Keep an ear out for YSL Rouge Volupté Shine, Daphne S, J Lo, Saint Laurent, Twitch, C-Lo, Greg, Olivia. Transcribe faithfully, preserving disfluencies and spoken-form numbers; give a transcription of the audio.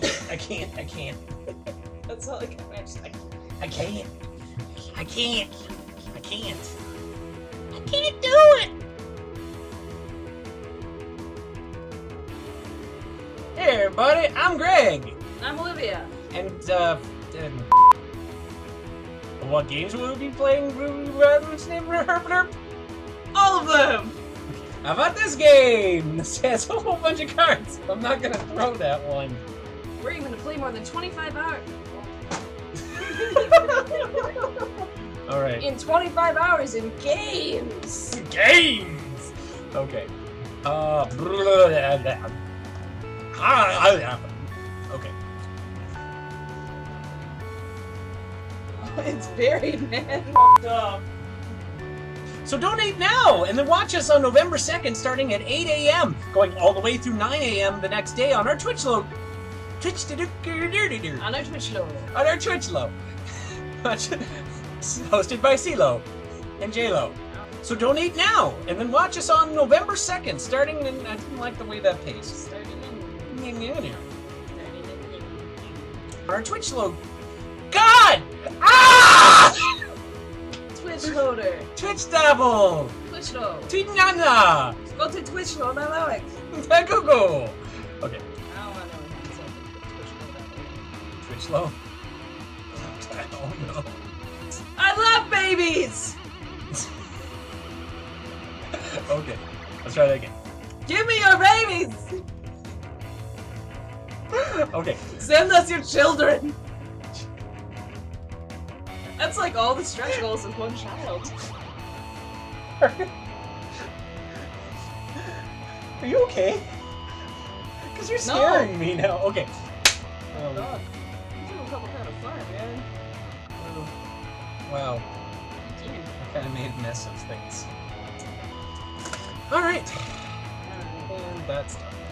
can't. I can't. I can't. That's all I can imagine. I can't. I can't. I can't. I can't do it. Hey everybody, I'm Greg. I'm Olivia. And uh, and what games will we be playing? What's name? All of them. How about this game? This has a whole bunch of cards. I'm not gonna throw that one. We're even gonna play more than twenty-five hours. All right. In twenty-five hours in games. Games. Okay. Uh. Okay. It's buried, man. Up. So donate now, and then watch us on November second starting at eight A M, going all the way through nine A M the next day on our Twitch lo... Twitch... On our Twitch lo. On our Twitch lo. Hosted by C-Lo and J Lo. So donate now, and then watch us on November second starting in... I didn't like the way that paced. Starting in... Starting in... Our Twitch lo... God! Ah! Twitch loader. Twitch double. Twitch lo. Twitch nana. Go to Twitch lo, not Alex. Go go. Okay. I don't want to know Twitch Twitch lo. I don't know. I love babies. Okay. Let's try that again. Give me your babies. Okay. Send us your children. That's like all the stretch goals of one child. Are you okay? Because you're scaring no. me now. Okay. Oh, God. You're doing a couple kind of fun, man. Oh. Wow. I kind of made a mess of things. Alright. And that's done.